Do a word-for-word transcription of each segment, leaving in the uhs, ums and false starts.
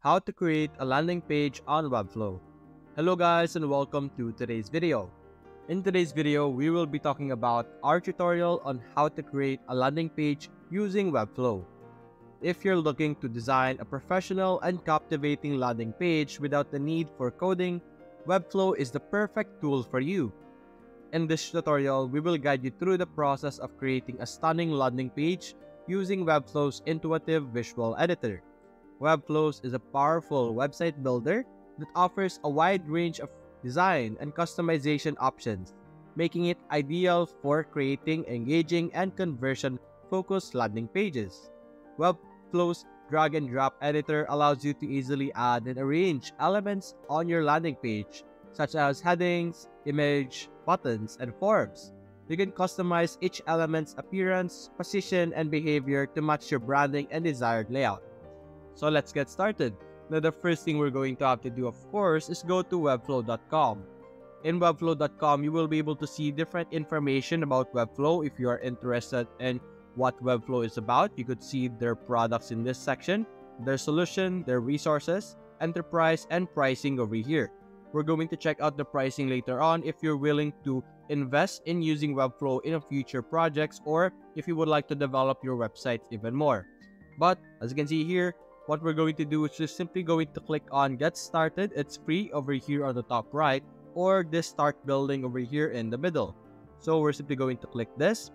How to create a landing page on Webflow. Hello guys and welcome to today's video. In today's video, we will be talking about our tutorial on how to create a landing page using Webflow. If you're looking to design a professional and captivating landing page without the need for coding, Webflow is the perfect tool for you. In this tutorial, we will guide you through the process of creating a stunning landing page using Webflow's intuitive visual editor. Webflow is a powerful website builder that offers a wide range of design and customization options, making it ideal for creating engaging and conversion-focused landing pages. Webflow's drag-and-drop editor allows you to easily add and arrange elements on your landing page, such as headings, image, buttons, and forms. You can customize each element's appearance, position, and behavior to match your branding and desired layout. So let's get started. Now the first thing we're going to have to do, of course, is go to webflow dot com. In webflow dot com, you will be able to see different information about Webflow. If you are interested in what Webflow is about, you could see their products in this section, their solution, their resources, enterprise, and pricing over here. We're going to check out the pricing later on if you're willing to invest in using Webflow in future projects or if you would like to develop your website even more. But as you can see here, what we're going to do is just simply going to click on Get Started. It's free over here on the top right, or this Start Building over here in the middle. So we're simply going to click this,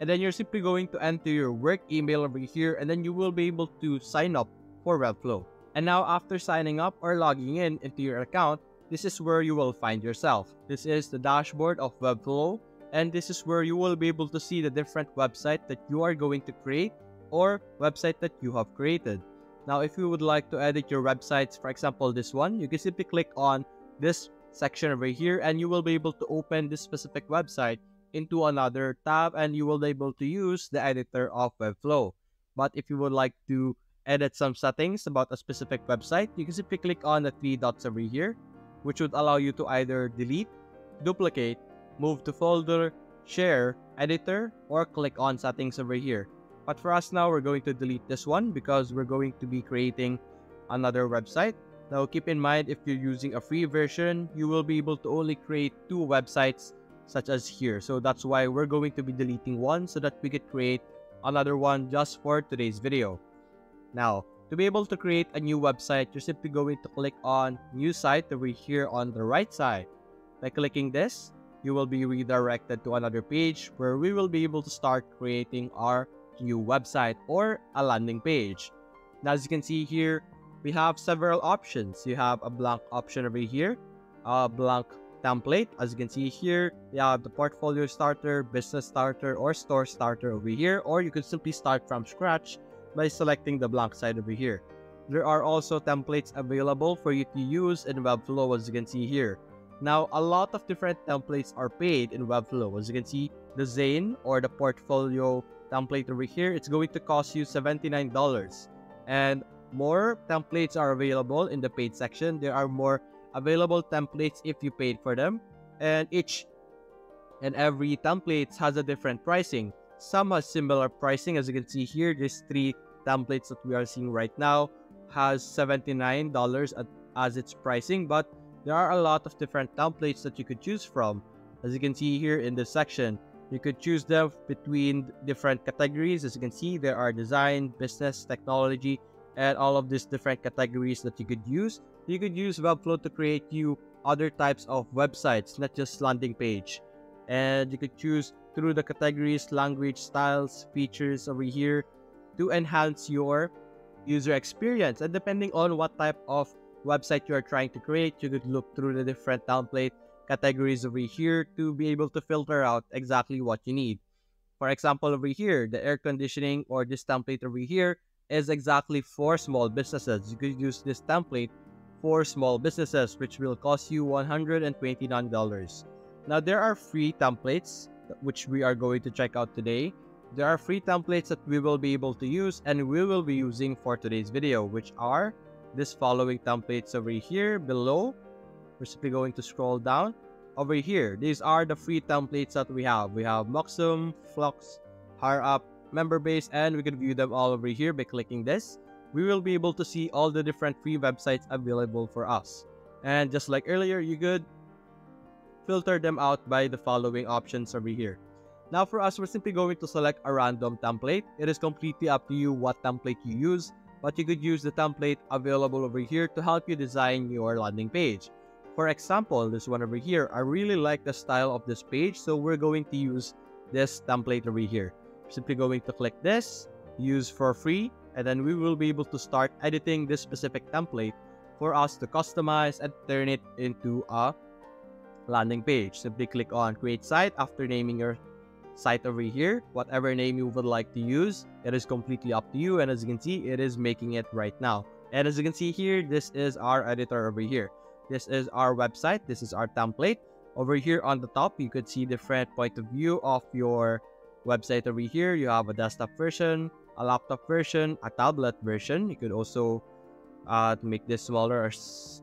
and then you're simply going to enter your work email over here, and then you will be able to sign up for Webflow. And now after signing up or logging in into your account, this is where you will find yourself. This is the dashboard of Webflow, and this is where you will be able to see the different website that you are going to create or website that you have created. Now, if you would like to edit your websites, for example, this one, you can simply click on this section over here and you will be able to open this specific website into another tab and you will be able to use the editor of Webflow. But if you would like to edit some settings about a specific website, you can simply click on the three dots over here, which would allow you to either delete, duplicate, move to folder, share, editor, or click on settings over here. But for us now, we're going to delete this one because we're going to be creating another website. Now, keep in mind, if you're using a free version, you will be able to only create two websites such as here. So that's why we're going to be deleting one so that we could create another one just for today's video. Now, to be able to create a new website, you're simply going to click on New Site over here on the right side. By clicking this, you will be redirected to another page where we will be able to start creating our new website or a landing page. Now, as you can see here, we have several options. You have a blank option over here, a blank template. As you can see here, you have the portfolio starter, business starter, or store starter over here, or you could simply start from scratch by selecting the blank side over here. There are also templates available for you to use in Webflow, as you can see here. Now, a lot of different templates are paid in Webflow. As you can see, the Zane or the portfolio template over here, it's going to cost you seventy-nine dollars, and more templates are available in the paid section. There are more available templates if you paid for them, and each and every template has a different pricing. Some has similar pricing. As you can see here, these three templates that we are seeing right now has seventy-nine dollars as its pricing, but there are a lot of different templates that you could choose from. As you can see here in this section, you could choose them between different categories. As you can see, there are design, business, technology, and all of these different categories that you could use. You could use Webflow to create you other types of websites, not just landing page. And you could choose through the categories, language, styles, features over here to enhance your user experience. And depending on what type of website you are trying to create, you could look through the different templates categories over here to be able to filter out exactly what you need. For example, over here, the air conditioning or this template over here is exactly for small businesses. You could use this template for small businesses, which will cost you one hundred twenty-nine dollars. Now, there are free templates, which we are going to check out today. There are free templates that we will be able to use and we will be using for today's video, which are these following templates over here below. We're simply going to scroll down. Over here, these are the free templates that we have. We have Moxum, Flux, HireUp, MemberBase, and we can view them all over here by clicking this. we will be able to see all the different free websites available for us. And just like earlier, you could filter them out by the following options over here. Now for us, we're simply going to select a random template. It is completely up to you what template you use, but you could use the template available over here to help you design your landing page. For example, this one over here, I really like the style of this page, so we're going to use this template over here. We're simply going to click this, use for free, and then we will be able to start editing this specific template for us to customize and turn it into a landing page. Simply click on create site after naming your site over here. Whatever name you would like to use, it is completely up to you, and as you can see, it is making it right now. And as you can see here, this is our editor over here. This is our website. This is our template. Over here on the top, you could see different point of view of your website over here. You have a desktop version, a laptop version, a tablet version. You could also uh, make this smaller or,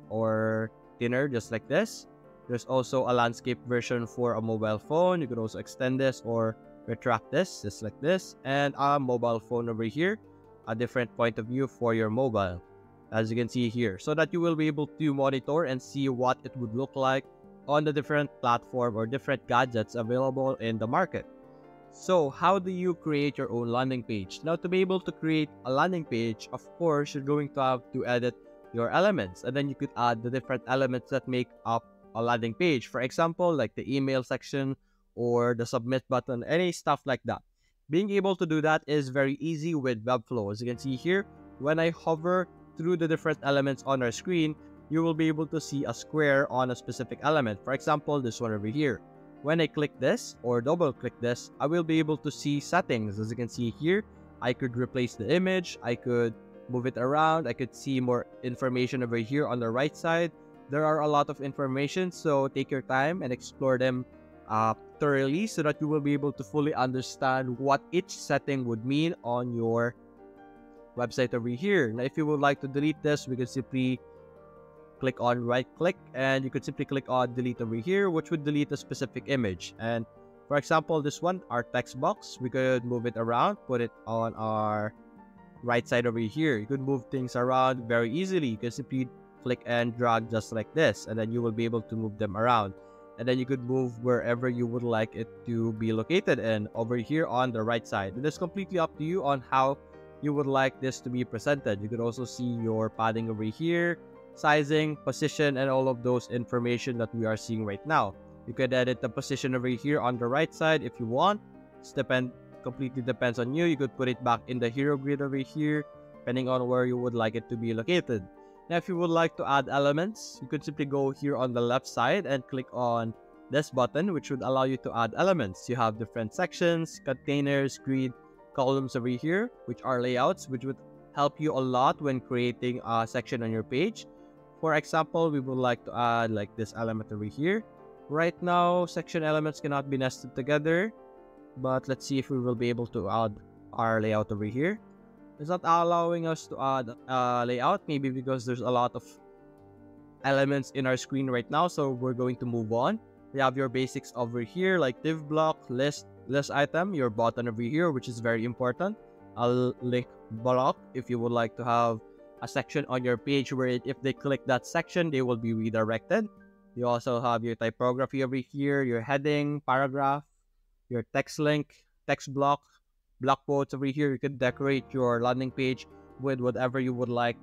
or thinner, just like this. There's also a landscape version for a mobile phone. You could also extend this or retract this, just like this. And a mobile phone over here, a different point of view for your mobile, as you can see here, so that you will be able to monitor and see what it would look like on the different platform or different gadgets available in the market. So how do you create your own landing page? Now, to be able to create a landing page, of course, you're going to have to edit your elements, and then you could add the different elements that make up a landing page. For example, like the email section or the submit button, any stuff like that. Being able to do that is very easy with Webflow. As you can see here, when I hover through the different elements on our screen, you will be able to see a square on a specific element. For example, this one over here. When I click this or double click this, I will be able to see settings. As you can see here, I could replace the image, I could move it around, I could see more information over here on the right side. There are a lot of information, so take your time and explore them uh, thoroughly so that you will be able to fully understand what each setting would mean on your website over here. Now, if you would like to delete this, we can simply click on right click, and you could simply click on delete over here, which would delete a specific image. And for example, this one, our text box, we could move it around, put it on our right side over here. You could move things around very easily. You can simply click and drag just like this, and then you will be able to move them around, and then you could move wherever you would like it to be located in over here on the right side. It is completely up to you on how you would like this to be presented. You could also see your padding over here, sizing, position, and all of those information that we are seeing right now. You could edit the position over here on the right side if you want. It's depend completely depends on you. You could put it back in the hero grid over here, depending on where you would like it to be located. Now, if you would like to add elements, you could simply go here on the left side and click on this button, which would allow you to add elements. You have different sections, containers, grid, columns over here, which are layouts, which would help you a lot when creating a section on your page. For example, we would like to add like this element over here. Right now, section elements cannot be nested together, but let's see if we will be able to add our layout over here. It's not allowing us to add a layout, maybe because there's a lot of elements in our screen right now, so we're going to move on. You have your basics over here, like div block, list, list item, your button over here, which is very important. A link block, if you would like to have a section on your page where it, if they click that section, they will be redirected. You also have your typography over here, your heading, paragraph, your text link, text block, block quotes over here. You can decorate your landing page with whatever you would like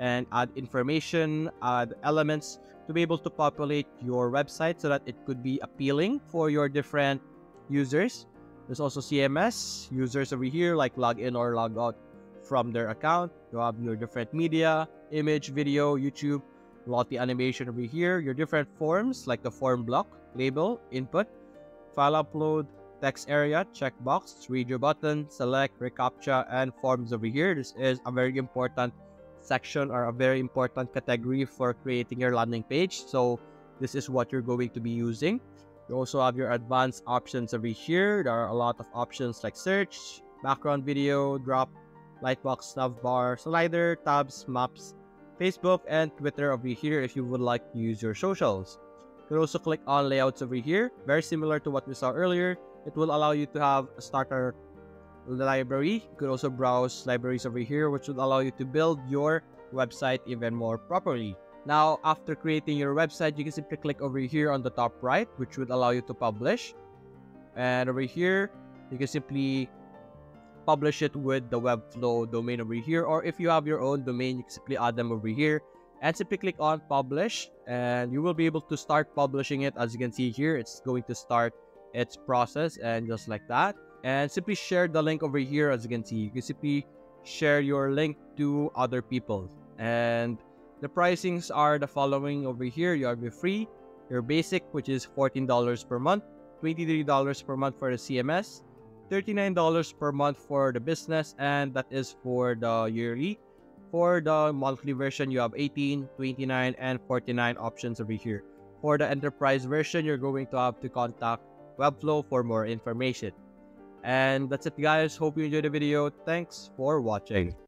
and add information, add elements to be able to populate your website so that it could be appealing for your different users. There's also C M S users over here, like log in or log out from their account. You have your different media, image, video, YouTube, multi animation over here, your different forms like the form block, label, input, file upload, text area, checkbox, read your button, select, reCAPTCHA, and forms over here. This is a very important section or a very important category for creating your landing page. So this is what you're going to be using. You also have your advanced options over here. There are a lot of options like search, background video, drop, lightbox, navbar, slider, tabs, maps, Facebook, and Twitter over here if you would like to use your socials. You can also click on layouts over here. Very similar to what we saw earlier. It will allow you to have a starter library. You could also browse libraries over here, which would allow you to build your website even more properly. Now, after creating your website, you can simply click over here on the top right, which would allow you to publish. And over here, you can simply publish it with the Webflow domain over here, or if you have your own domain, you can simply add them over here. And simply click on publish, and you will be able to start publishing it. As you can see here, it's going to start its process, and just like that. And simply share the link over here. As you can see, you can simply share your link to other people. And the pricings are the following over here. You have your free, your basic, which is fourteen dollars per month, twenty-three dollars per month for the C M S, thirty-nine dollars per month for the business, and that is for the yearly. For the monthly version, you have eighteen, twenty-nine, and forty-nine options over here. For the enterprise version, you're going to have to contact Webflow for more information. And that's it, guys. Hope you enjoyed the video. Thanks for watching.